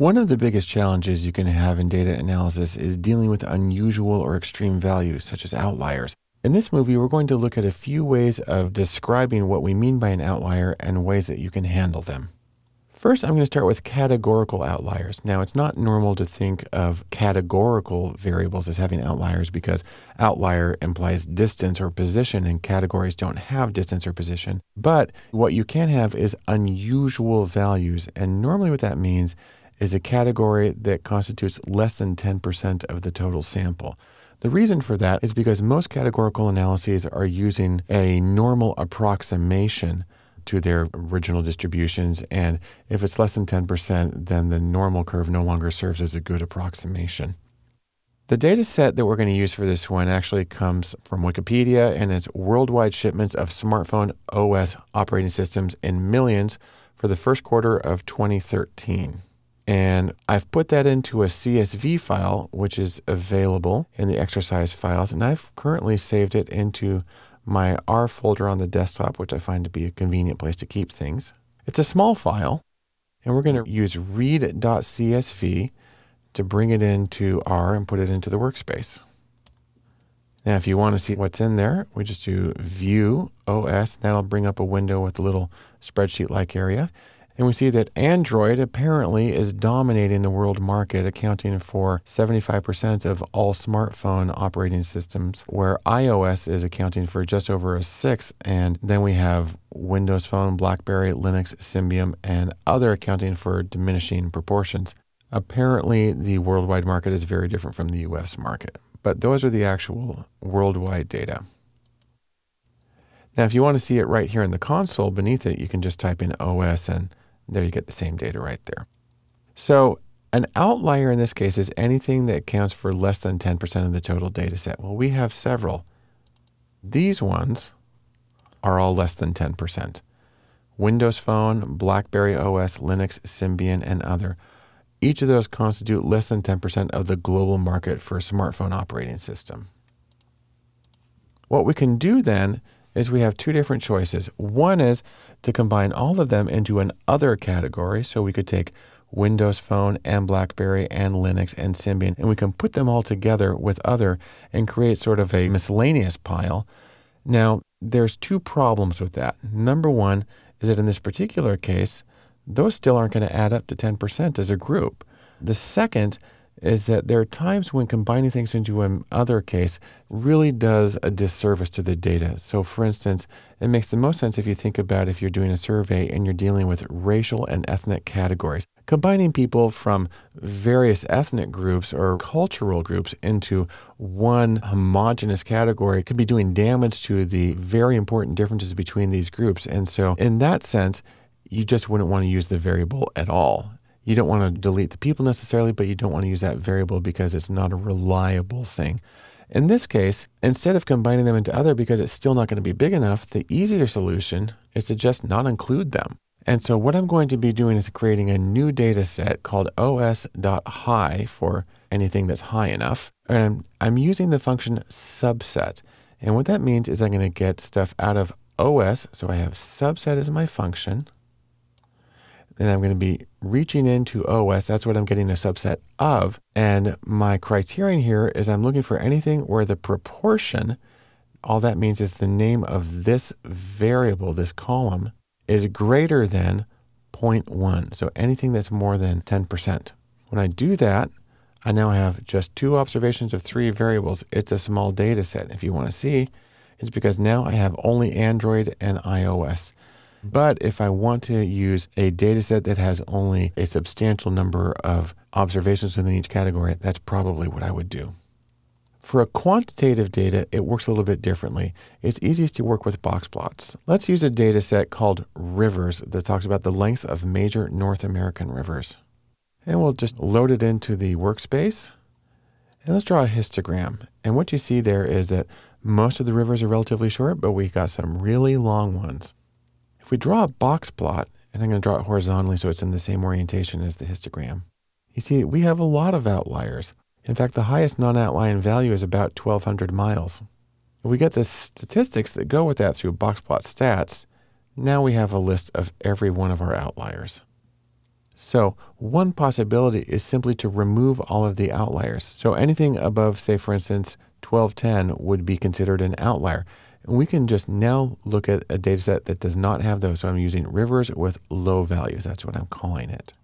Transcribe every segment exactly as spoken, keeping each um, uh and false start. One of the biggest challenges you can have in data analysis is dealing with unusual or extreme values, such as outliers. In this movie, we're going to look at a few ways of describing what we mean by an outlier and ways that you can handle them. First, I'm going to start with categorical outliers. Now, it's not normal to think of categorical variables as having outliers because outlier implies distance or position, and categories don't have distance or position. But what you can have is unusual values, and normally what that means is a category that constitutes less than ten percent of the total sample. The reason for that is because most categorical analyses are using a normal approximation to their original distributions, and if it's less than ten percent, then the normal curve no longer serves as a good approximation. The data set that we're going to use for this one actually comes from Wikipedia, and it's worldwide shipments of smartphone O S operating systems in millions for the first quarter of twenty thirteen. And I've put that into a C S V file, which is available in the exercise files, and I've currently saved it into my R folder on the desktop, which I find to be a convenient place to keep things. It's a small file, and we're going to use read dot C S V to bring it into R and put it into the workspace. Now, if you want to see what's in there, we just do view O S. That'll bring up a window with a little spreadsheet-like area. And we see that Android apparently is dominating the world market, accounting for seventy-five percent of all smartphone operating systems, where iOS is accounting for just over a sixth. And then we have Windows Phone, BlackBerry, Linux, Symbian, and other accounting for diminishing proportions. Apparently, the worldwide market is very different from the U S market. But those are the actual worldwide data. Now, if you want to see it right here in the console beneath it, you can just type in O S and there you get the same data right there. So an outlier in this case is anything that accounts for less than ten percent of the total data set. Well, we have several. These ones are all less than ten percent. Windows Phone, BlackBerry O S, Linux, Symbian, and other. Each of those constitute less than ten percent of the global market for a smartphone operating system. What we can do then is we have two different choices. One is to combine all of them into an other category. So we could take Windows Phone and BlackBerry and Linux and Symbian, and we can put them all together with other and create sort of a miscellaneous pile. Now, there's two problems with that. Number one is that in this particular case, those still aren't going to add up to ten percent as a group. The second is that there are times when combining things into another case really does a disservice to the data. So for instance, it makes the most sense if you think about if you're doing a survey and you're dealing with racial and ethnic categories. Combining people from various ethnic groups or cultural groups into one homogeneous category could be doing damage to the very important differences between these groups. And so in that sense, you just wouldn't want to use the variable at all. You don't want to delete the people necessarily, but you don't want to use that variable because it's not a reliable thing. In this case, instead of combining them into other because it's still not going to be big enough, the easier solution is to just not include them. And so what I'm going to be doing is creating a new data set called O S dot high for anything that's high enough. And I'm using the function subset. And what that means is I'm going to get stuff out of O S. So I have subset as my function. Then I'm going to be reaching into O S. That's what I'm getting a subset of. And my criterion here is I'm looking for anything where the proportion, all that means is the name of this variable, this column, is greater than zero point one. So anything that's more than ten percent. When I do that, I now have just two observations of three variables. It's a small data set. If you want to see, it's because now I have only Android and iOS. But if I want to use a data set that has only a substantial number of observations within each category, that's probably what I would do. For a quantitative data, it works a little bit differently. It's easiest to work with box plots. Let's use a data set called rivers that talks about the length of major North American rivers. And we'll just load it into the workspace. And let's draw a histogram. And what you see there is that most of the rivers are relatively short, but we've got some really long ones. If we draw a box plot, and I'm going to draw it horizontally so it's in the same orientation as the histogram, you see we have a lot of outliers. In fact, the highest non-outlying value is about twelve hundred miles. If we get the statistics that go with that through box plot stats, now we have a list of every one of our outliers. So one possibility is simply to remove all of the outliers. So anything above, say for instance, twelve ten would be considered an outlier. And we can just now look at a data set that does not have those. So I'm using rivers with low values. That's what I'm calling it.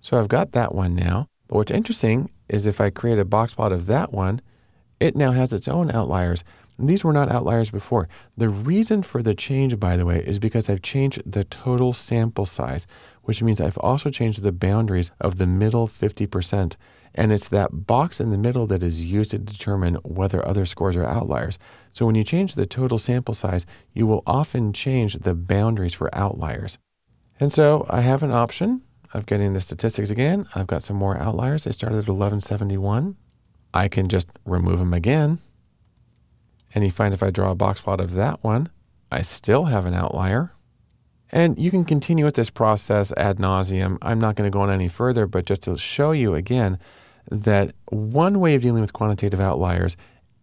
So I've got that one now. But what's interesting is if I create a box plot of that one, it now has its own outliers. And these were not outliers before. The reason for the change, by the way, is because I've changed the total sample size, which means I've also changed the boundaries of the middle fifty percent. And it's that box in the middle that is used to determine whether other scores are outliers. So when you change the total sample size, you will often change the boundaries for outliers. And so I have an option of getting the statistics again. I've got some more outliers. They started at eleven seventy-one. I can just remove them again. And you find if I draw a box plot of that one, I still have an outlier. And you can continue with this process ad nauseum. I'm not going to go on any further, but just to show you again that one way of dealing with quantitative outliers,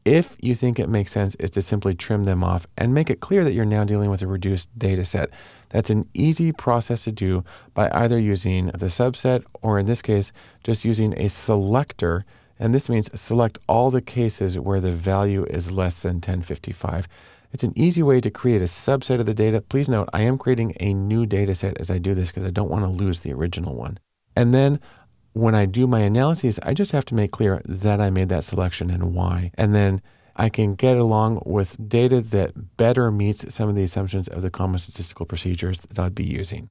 if you think it makes sense, is to simply trim them off and make it clear that you're now dealing with a reduced data set. That's an easy process to do by either using the subset or, in this case, just using a selector. And this means select all the cases where the value is less than ten fifty-five. It's an easy way to create a subset of the data. Please note, I am creating a new data set as I do this because I don't want to lose the original one. And then when I do my analyses, I just have to make clear that I made that selection and why. And then I can get along with data that better meets some of the assumptions of the common statistical procedures that I'd be using.